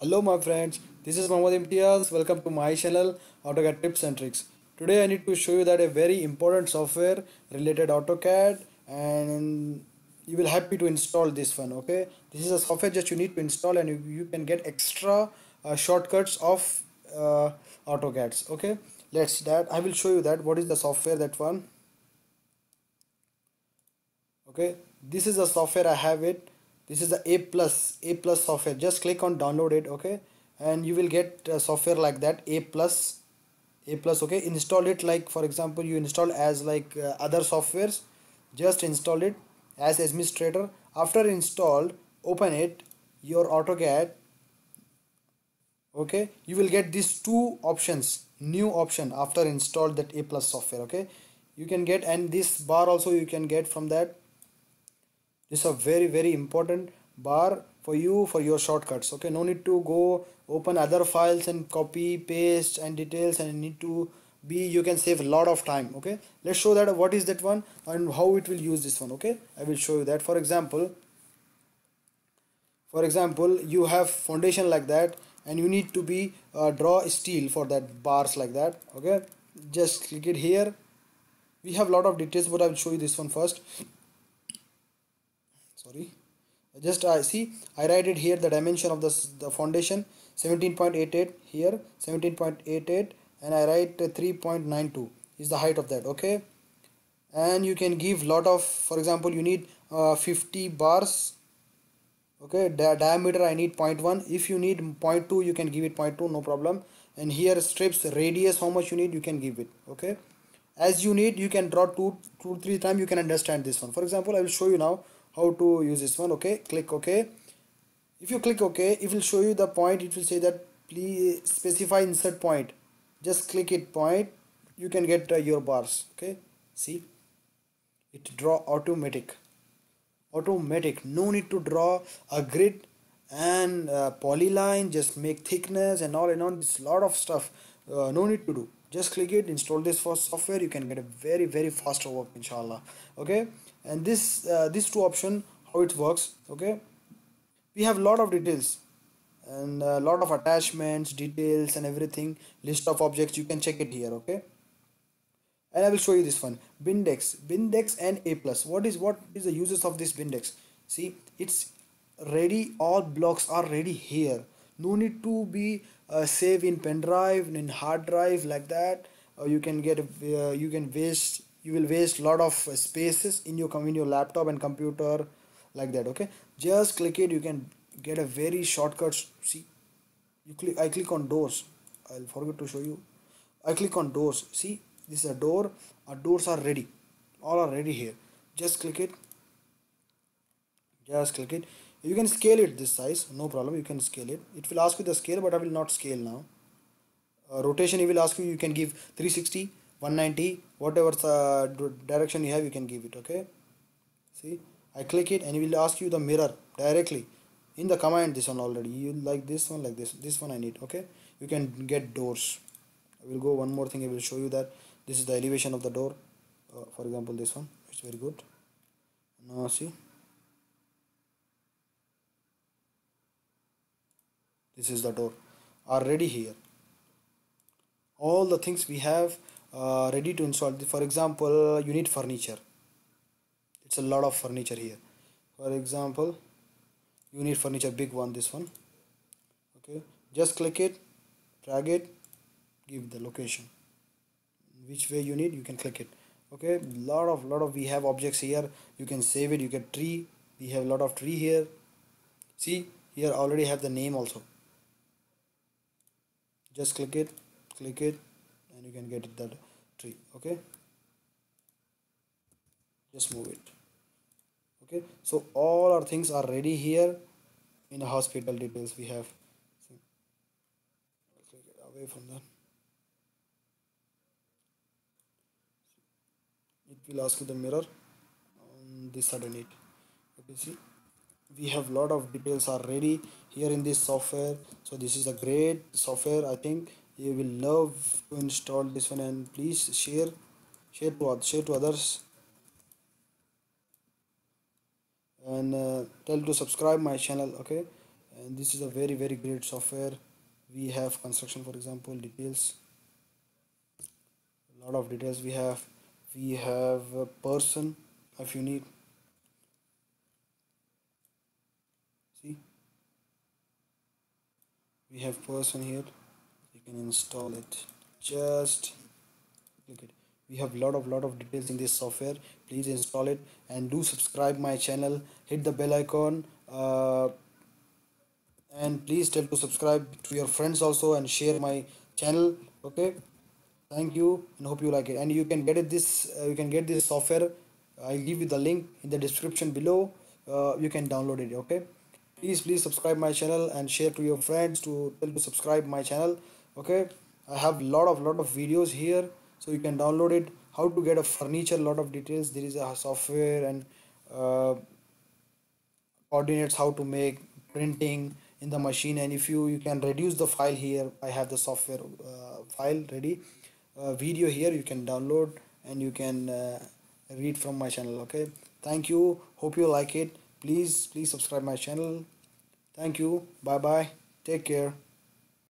Hello my friends, this is Mahmoud MTS. Welcome to my channel AutoCAD Tips and Tricks. Today I need to show you that a very important software related AutoCAD, and you will happy to install this one. Okay, this is a software that you need to install, and you can get extra shortcuts of AutoCADs. Okay, I will show you that what is the software, that one. Okay, this is the software I have it. This is the A plus software. Just click on download it, okay, and you will get software like that, A plus. Okay, install it, like for example you install as like other softwares. Just install it as administrator. After installed, open it your AutoCAD. Okay, you will get these two options, new option after installed that A plus software. Okay, you can get, and this bar also you can get from that. This is a very, very important bar for you for your shortcuts. Okay, no need to go open other files and copy paste and details, and need to be, you can save a lot of time. Okay, let's show that what is that one and how it will use this one. Okay, I will show you that. For example you have foundation like that, and you need to be draw steel for that, bars like that. Okay, just click it here. We have lot of details, but I will show you this one first. Sorry, just I write it here, the dimension of the foundation 17.88 here, 17.88, and I write 3.92 is the height of that. Okay, and you can give lot of, for example you need 50 bars. Okay, diameter I need 0.1. if you need 0.2 you can give it 0.2, no problem. And here strips, radius how much you need you can give it. Okay, as you need you can draw two, three times. You can understand this one. For example I will show you now how to use this one. Okay, click OK. If you click OK, it will show you the point. It will say that please specify insert point. Just click it point. You can get your bars. Okay, see, it draw automatic. No need to draw a grid and polyline, just make thickness and all, and on this lot of stuff no need to do. Just click it, install this for software. You can get a very, very faster work, inshallah. Okay, and this these two option how it works. Okay, we have lot of details and a lot of attachments, details and everything, list of objects, you can check it here. Okay, and I will show you this one, Bindex and A plus. What is the uses of this Bindex? See, it's ready, all blocks are ready here. No need to be save in pen drive, in hard drive like that. You can get you will waste lot of spaces in your laptop and computer like that. Okay, just click it, you can get a very shortcut. See, I click on doors. I'll forget to show you. I click on doors. See, this is a door. Our doors are ready, all are ready here. Just click it, you can scale it this size, no problem. You can scale it. It will ask you the scale, but I will not scale now. Rotation, it will ask you, you can give 360, 190, whatever direction you have you can give it. Okay, see, I click it and it will ask you the mirror directly in the command. This one already, you like this one, like this one I need. Okay, you can get doors. I will go one more thing, I will show you that this is the elevation of the door. For example this one, it's very good. Now see, this is the door already here. All the things we have ready to install. For example you need furniture, it's a lot of furniture here. For example you need furniture, big one, this one. Okay, just click it, drag it, give the location which way you need, you can click it. Okay, lot of we have objects here, you can save it. You get tree, we have lot of tree here. See, here already have the name also. Just click it and you can get that tree. Okay, just move it. Okay, so all our things are ready here. In the hospital details we have, see, click it away from that. It will ask you the mirror on this side. Okay, see, we have lot of details are ready here in this software. So this is a great software. I think you will love to install this one, and please share to others, and tell to subscribe my channel. Okay, this is a very great software. We have construction, for example, details, a lot of details. We have a person if you need. See, we have person here, you can install it, just click it. We have lot of details in this software. Please install it and do subscribe my channel, hit the bell icon, and please tell to subscribe to your friends also and share my channel. Okay, thank you and hope you like it. And you can get it this you can get this software. I'll give you the link in the description below. You can download it. Okay, please subscribe my channel and share to your friends to tell to subscribe my channel. Okay, I have lot of videos here, so you can download it. How to get a furniture, lot of details. There is a software and coordinates, how to make printing in the machine. And if you can reduce the file here, I have the software file ready, video here, you can download and you can read from my channel. Okay, thank you, hope you like it. Please subscribe my channel. Thank you, bye, take care.